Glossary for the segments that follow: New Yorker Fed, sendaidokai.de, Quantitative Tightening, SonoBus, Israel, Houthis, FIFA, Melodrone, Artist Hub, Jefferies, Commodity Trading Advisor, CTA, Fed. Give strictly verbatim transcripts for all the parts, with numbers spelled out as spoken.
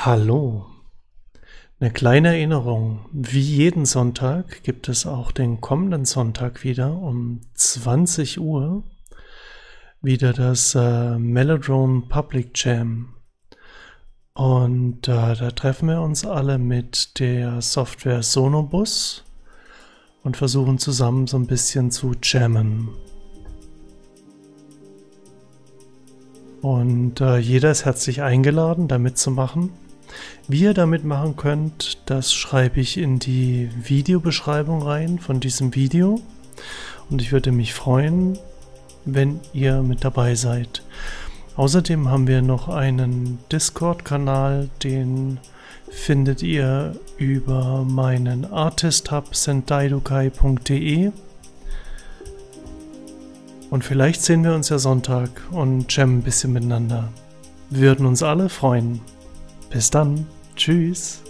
Hallo, eine kleine Erinnerung, wie jeden Sonntag gibt es auch den kommenden Sonntag wieder um zwanzig Uhr wieder das äh, Melodrone Public Jam und äh, da treffen wir uns alle mit der Software SonoBus und versuchen zusammen so ein bisschen zu jammen. Und äh, jeder ist herzlich eingeladen, da mitzumachen. Wie ihr damit machen könnt, das schreibe ich in die Videobeschreibung rein von diesem Video und ich würde mich freuen, wenn ihr mit dabei seid. Außerdem haben wir noch einen Discord-Kanal, den findet ihr über meinen Artist-Hub sendaidokai punkt de und vielleicht sehen wir uns ja Sonntag und jammen ein bisschen miteinander. Wir würden uns alle freuen. Bis dann. Tschüss.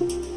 Thank you.